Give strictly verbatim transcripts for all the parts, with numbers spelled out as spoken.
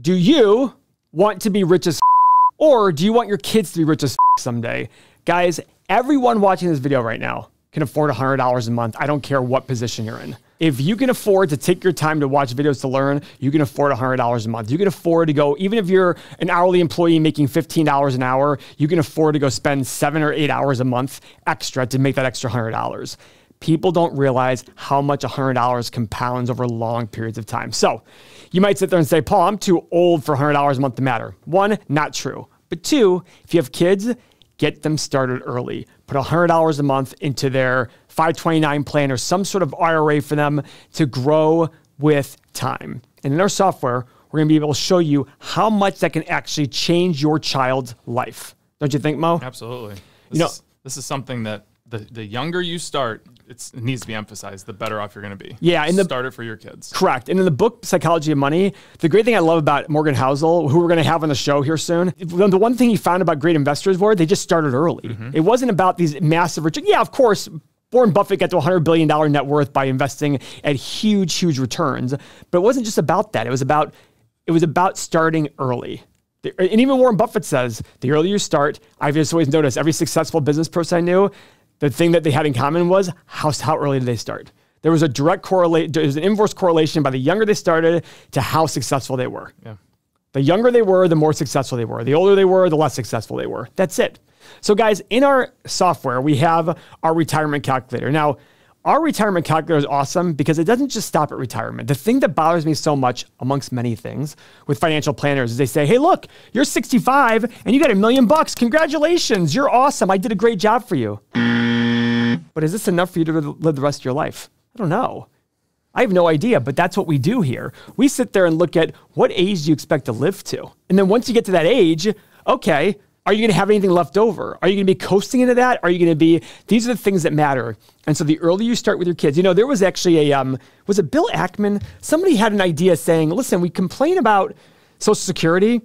do you want to be rich as or do you want your kids to be rich as someday? Guys, everyone watching this video right now can afford one hundred dollars a month. I don't care what position you're in. If you can afford to take your time to watch videos to learn, you can afford one hundred dollars a month. You can afford to go, even if you're an hourly employee making fifteen dollars an hour, you can afford to go spend seven or eight hours a month extra to make that extra one hundred dollars. People don't realize how much one hundred dollars compounds over long periods of time. So you might sit there and say, Paul, I'm too old for one hundred dollars a month to matter. One, not true. But two, if you have kids, get them started early. Put one hundred dollars a month into their five twenty-nine plan or some sort of I R A for them to grow with time. And in our software, we're going to be able to show you how much that can actually change your child's life. Don't you think, Mo? Absolutely. This, you know, is, this is something that the, the younger you start, it's, it needs to be emphasized, the better off you're going to be. Yeah. And the, start it for your kids. Correct. And in the book, Psychology of Money, the great thing I love about Morgan Housel, who we're going to have on the show here soon, the one thing he found about great investors were they just started early. Mm-hmm. It wasn't about these massive returns. Yeah, of course, Warren Buffett got to one hundred billion dollars net worth by investing at huge, huge returns. But it wasn't just about that. It was about, it was about starting early. And even Warren Buffett says, the earlier you start, I've just always noticed every successful business person I knew, the thing that they had in common was how, how early did they start? There was a direct correlate, there was an inverse correlation by the younger they started to how successful they were. Yeah. The younger they were, the more successful they were. The older they were, the less successful they were. That's it. So guys, in our software, we have our retirement calculator. Now, our retirement calculator is awesome because it doesn't just stop at retirement. The thing that bothers me so much, amongst many things, with financial planners is they say, hey, look, you're sixty-five and you got a million bucks. Congratulations. You're awesome. I did a great job for you. But is this enough for you to live the rest of your life? I don't know. I have no idea, but that's what we do here. We sit there and look at what age do you expect to live to? And then once you get to that age, okay, are you going to have anything left over? Are you going to be coasting into that? Are you going to be, these are the things that matter. And so the earlier you start with your kids, you know, there was actually a, um, was it Bill Ackman? Somebody had an idea saying, listen, we complain about Social Security.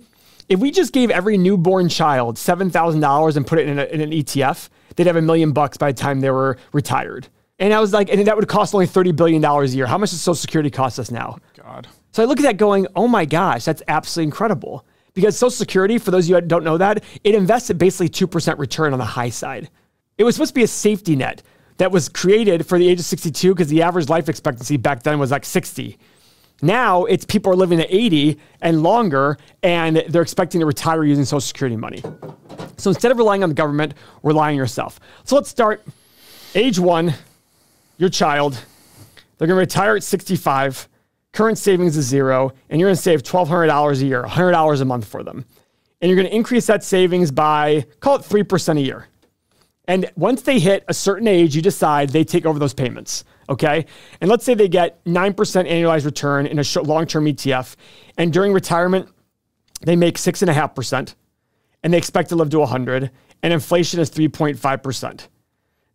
If we just gave every newborn child seven thousand dollars and put it in, a, in an E T F, they'd have a million bucks by the time they were retired. And I was like, and that would cost only thirty billion dollars a year. How much does Social Security cost us now? God. So I look at that going, oh my gosh, that's absolutely incredible. Because Social Security, for those of you who don't know that, it invests at basically two percent return on the high side. It was supposed to be a safety net that was created for the age of sixty-two because the average life expectancy back then was like sixty. Now it's people are living to eighty and longer and they're expecting to retire using Social Security money. So instead of relying on the government, rely on yourself. So let's start age one, your child, they're going to retire at sixty-five. Current savings is zero, and you're going to save twelve hundred dollars a year, one hundred dollars a month for them. And you're going to increase that savings by, call it three percent a year. And once they hit a certain age, you decide they take over those payments, okay? And let's say they get nine percent annualized return in a long-term E T F, and during retirement, they make six point five percent, and they expect to live to one hundred, and inflation is three point five percent.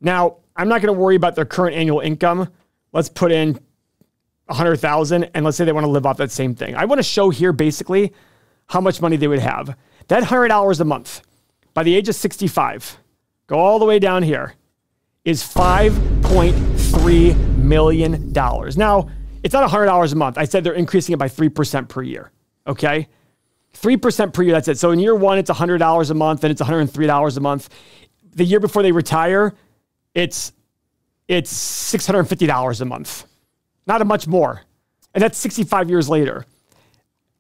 Now, I'm not going to worry about their current annual income. Let's put in one hundred thousand, and let's say they want to live off that same thing. I want to show here basically how much money they would have. That one hundred dollars a month by the age of sixty-five, go all the way down here, is five point three million dollars. Now, it's not one hundred dollars a month. I said they're increasing it by three percent per year, okay? three percent per year, that's it. So in year one, it's one hundred dollars a month, and it's one hundred three dollars a month. The year before they retire, it's, it's six hundred fifty dollars a month. Not a much more. And that's sixty-five years later.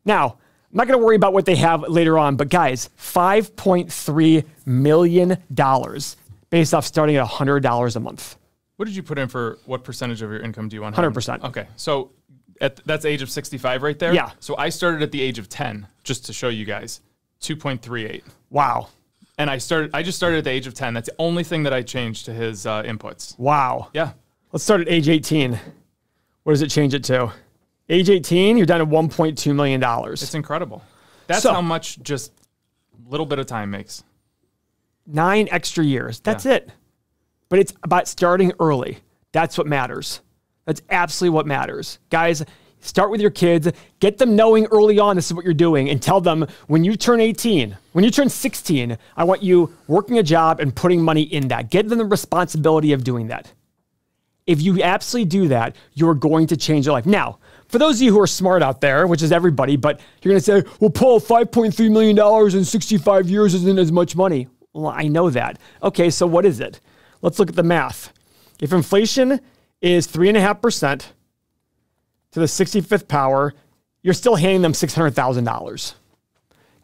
Now, I'm not going to worry about what they have later on, but guys, five point three million dollars based off starting at one hundred dollars a month. What did you put in for what percentage of your income do you want? one hundred percent. Okay. So at, that's age of sixty-five right there? Yeah. So I started at the age of ten, just to show you guys, two point three eight. Wow. And I started. I just started at the age of ten. That's the only thing that I changed to his uh, inputs. Wow. Yeah. Let's start at age eighteen. What does it change it to? Age eighteen, you're down to one point two million dollars. It's incredible. That's so, how much just a little bit of time makes. Nine extra years. That's yeah. it. But it's about starting early. That's what matters. That's absolutely what matters. Guys, start with your kids. Get them knowing early on this is what you're doing and tell them when you turn eighteen, when you turn sixteen, I want you working a job and putting money in that. Give them the responsibility of doing that. If you absolutely do that, you're going to change your life. Now, for those of you who are smart out there, which is everybody, but you're going to say, well, Paul, five point three million dollars in sixty-five years isn't as much money. Well, I know that. Okay, so what is it? Let's look at the math. If inflation is three point five percent to the sixty-fifth power, you're still handing them six hundred thousand dollars.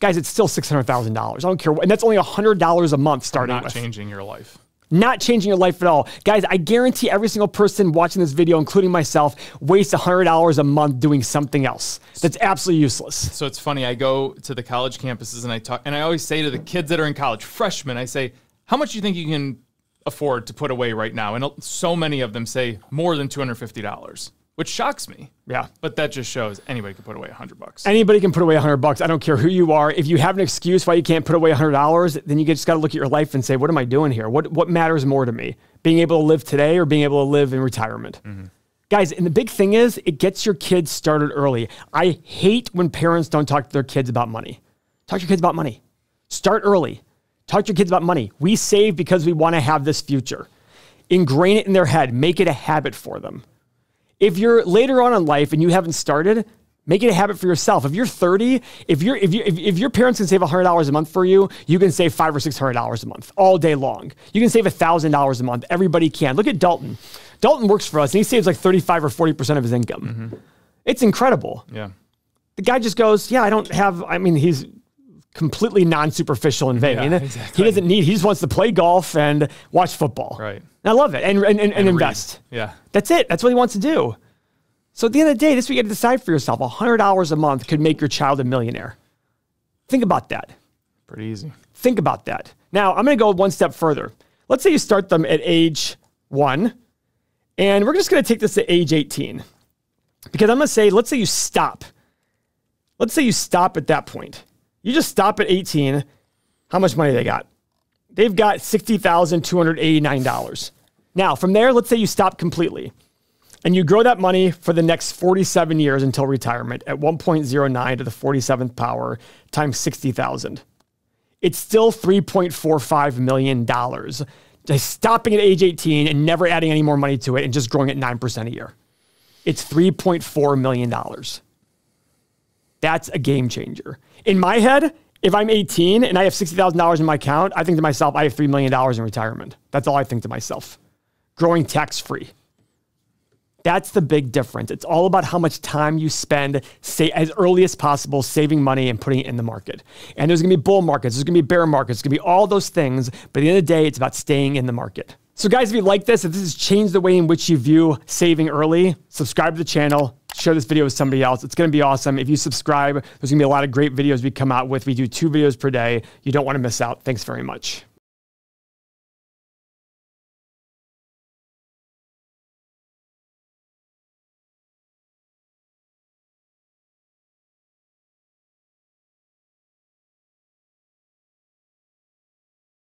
Guys, it's still six hundred thousand dollars. I don't care what. And that's only one hundred dollars a month starting with. Not changing your life. Not changing your life at all. Guys, I guarantee every single person watching this video, including myself, wastes one hundred dollars a month doing something else that's absolutely useless. So it's funny. I go to the college campuses and I talk, and I always say to the kids that are in college, freshmen, I say, how much do you think you can afford to put away right now? And so many of them say more than two hundred fifty dollars, which shocks me. Yeah. But that just shows anybody can put away a hundred bucks. Anybody can put away a hundred bucks. I don't care who you are. If you have an excuse why you can't put away a hundred dollars, then you just got to look at your life and say, what am I doing here? What, what matters more to me? Being able to live today or being able to live in retirement? Mm-hmm. Guys, and the big thing is it gets your kids started early. I hate when parents don't talk to their kids about money. Talk to your kids about money. Start early. Talk to your kids about money. We save because we want to have this future. Ingrain it in their head. Make it a habit for them. If you're later on in life and you haven't started, make it a habit for yourself. If you're thirty, if you're if you if, if your parents can save one hundred dollars a month for you, you can save five or six hundred dollars a month all day long. You can save a thousand dollars a month. Everybody can. Look at Dalton. Dalton works for us and he saves like thirty-five or forty percent of his income. Mm-hmm. It's incredible. Yeah, the guy just goes, yeah, I don't have. I mean, he's completely non-superficial and vain. Yeah, exactly. He doesn't need, he just wants to play golf and watch football. Right. And I love it. And, and, and, and, and invest. Read. Yeah. That's it. That's what he wants to do. So at the end of the day, this week you got to decide for yourself. one hundred dollars a month could make your child a millionaire. Think about that. Pretty easy. Think about that. Now, I'm going to go one step further. Let's say you start them at age one, and we're just going to take this to age eighteen. Because I'm going to say, let's say you stop. Let's say you stop at that point. You just stop at eighteen. How much money they got? They've got sixty thousand two hundred eighty-nine dollars. Now, from there, let's say you stop completely and you grow that money for the next forty-seven years until retirement at one point zero nine to the forty-seventh power times sixty thousand. It's still three point four five million dollars. Just stopping at age eighteen and never adding any more money to it and just growing at nine percent a year. It's three point four million dollars. That's a game changer. In my head, if I'm eighteen and I have sixty thousand dollars in my account, I think to myself, I have three million dollars in retirement. That's all I think to myself. Growing tax-free. That's the big difference. It's all about how much time you spend, say, as early as possible, saving money and putting it in the market. And there's going to be bull markets. There's going to be bear markets. There's going to be all those things. But at the end of the day, it's about staying in the market. So guys, if you like this, if this has changed the way in which you view saving early, subscribe to the channel. Share this video with somebody else. It's going to be awesome. If you subscribe, there's going to be a lot of great videos we come out with. We do two videos per day. You don't want to miss out. Thanks very much.